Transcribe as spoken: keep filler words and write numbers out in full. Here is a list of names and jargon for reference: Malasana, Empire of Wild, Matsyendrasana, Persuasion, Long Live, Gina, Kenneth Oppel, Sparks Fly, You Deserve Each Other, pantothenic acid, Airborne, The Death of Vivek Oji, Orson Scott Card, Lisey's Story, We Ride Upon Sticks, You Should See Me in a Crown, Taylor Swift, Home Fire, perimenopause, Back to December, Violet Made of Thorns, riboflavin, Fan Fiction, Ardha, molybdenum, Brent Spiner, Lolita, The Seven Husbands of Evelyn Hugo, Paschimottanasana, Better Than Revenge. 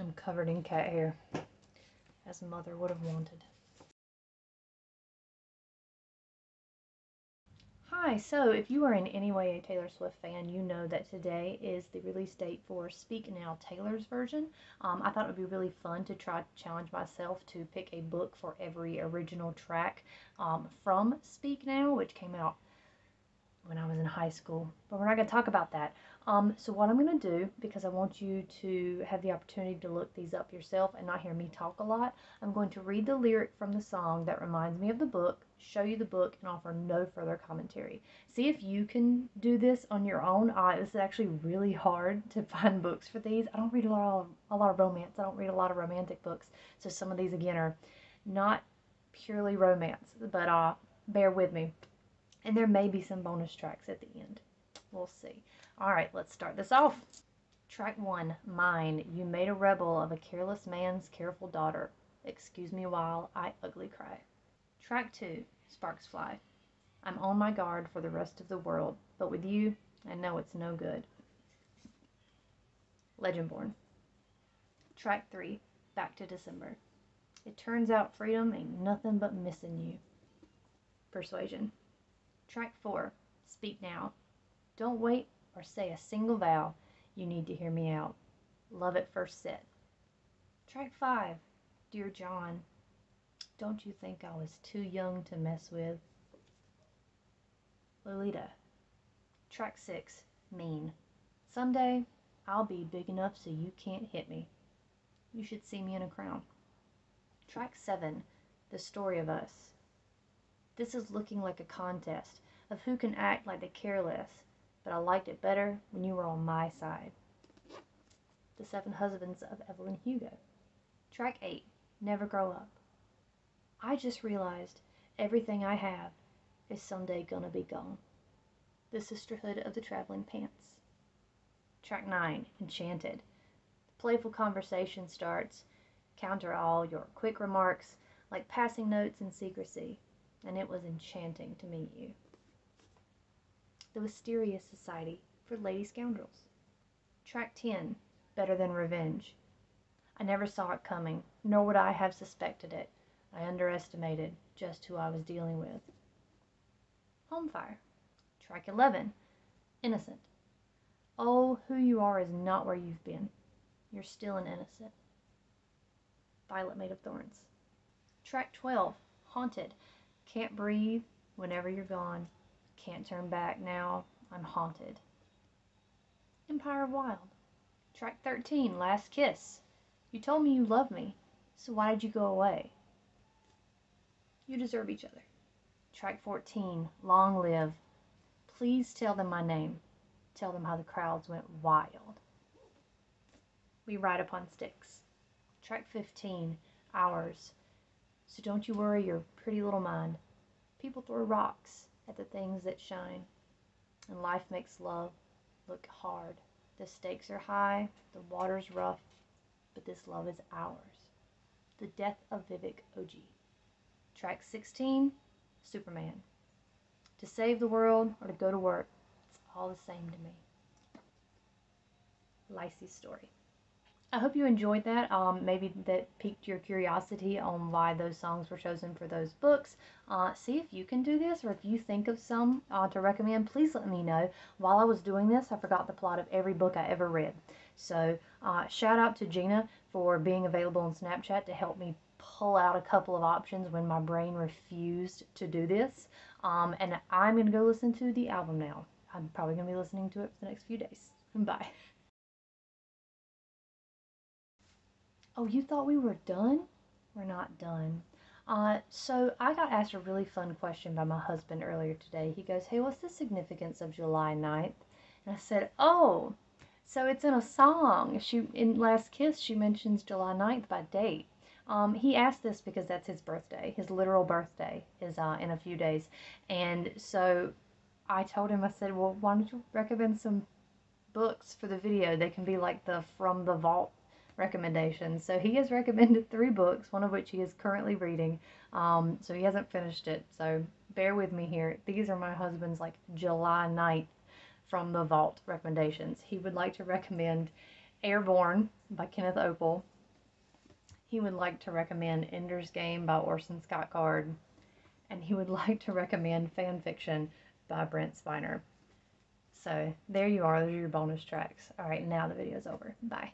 I'm covered in cat hair, as Mother would have wanted. Hi, so if you are in any way a Taylor Swift fan, you know that today is the release date for Speak Now, Taylor's version. Um, I thought it would be really fun to try to challenge myself to pick a book for every original track um, from Speak Now, which came out when I was in high school, but we're not going to talk about that. Um, so what I'm going to do, because I want you to have the opportunity to look these up yourself and not hear me talk a lot, I'm going to read the lyric from the song that reminds me of the book, show you the book, and offer no further commentary. See if you can do this on your own. Uh, this is actually really hard to find books for these. I don't read a lot of, a lot of romance. I don't read a lot of romantic books, so some of these, again, are not purely romance, but uh, bear with me. And there may be some bonus tracks at the end. We'll see. All right, let's start this off. Track one, Mine. You made a rebel of a careless man's careful daughter. Excuse me while I ugly cry. Track two, Sparks Fly. I'm on my guard for the rest of the world, but with you, I know it's no good. Legendborn. Track three, Back to December. It turns out freedom ain't nothing but missing you. Persuasion. Track four, Speak Now. Don't wait or say a single vowel. You need to hear me out. Love at First Set. Track five, Dear John. Don't you think I was too young to mess with? Lolita. Track six, Mean. Someday, I'll be big enough so you can't hit me. You Should See Me in a Crown. Track seven, The Story of Us. This is looking like a contest of who can act like they care less, but I liked it better when you were on my side. The Seven Husbands of Evelyn Hugo. Track eight, Never Grow Up. I just realized everything I have is someday gonna be gone. The Sisterhood of the Traveling Pants. Track nine, Enchanted. The playful conversation starts, counter all your quick remarks like passing notes in secrecy. And it was enchanting to meet you. The Wisteria Society for Lady Scoundrels. Track ten, Better Than Revenge. I never saw it coming, nor would I have suspected it. I underestimated just who I was dealing with. Home Fire. Track eleven, Innocent. Oh, who you are is not where you've been. You're still an innocent. Violet Made of Thorns. Track twelve, Haunted. Can't breathe whenever you're gone. Can't turn back now. I'm haunted. Empire of Wild. Track thirteen, Last Kiss. You told me you loved me, so why did you go away? You Deserve Each Other. Track fourteen, Long Live. Please tell them my name. Tell them how the crowds went wild. We Ride Upon Sticks. Track fifteen, Ours. So don't you worry your pretty little mind. People throw rocks at the things that shine. And life makes love look hard. The stakes are high, the water's rough, but this love is ours. The Death of Vivek Oji. Track sixteen, Superman. To save the world or to go to work, it's all the same to me. Lisey's Story. I hope you enjoyed that. Um, maybe that piqued your curiosity on why those songs were chosen for those books. Uh, see if you can do this, or if you think of some uh, to recommend, please let me know. While I was doing this, I forgot the plot of every book I ever read. So uh, shout out to Gina for being available on Snapchat to help me pull out a couple of options when my brain refused to do this. Um, and I'm going to go listen to the album now. I'm probably going to be listening to it for the next few days. Bye. Oh, you thought we were done? We're not done. Uh, so I got asked a really fun question by my husband earlier today. He goes, hey, what's the significance of July ninth? And I said, oh, so it's in a song. She in Last Kiss, she mentions July ninth by date. Um, he asked this because that's his birthday. His literal birthday is uh, in a few days. And so I told him, I said, well, why don't you recommend some books for the video? They can be like the From the Vault recommendations. So he has recommended three books, one of which he is currently reading. Um, so he hasn't finished it. So bear with me here. These are my husband's like July ninth From the Vault recommendations. He would like to recommend Airborne by Kenneth Oppel. He would like to recommend Ender's Game by Orson Scott Card. And he would like to recommend Fan Fiction by Brent Spiner. So there you are. Those are your bonus tracks. All right, now the video's over. Bye.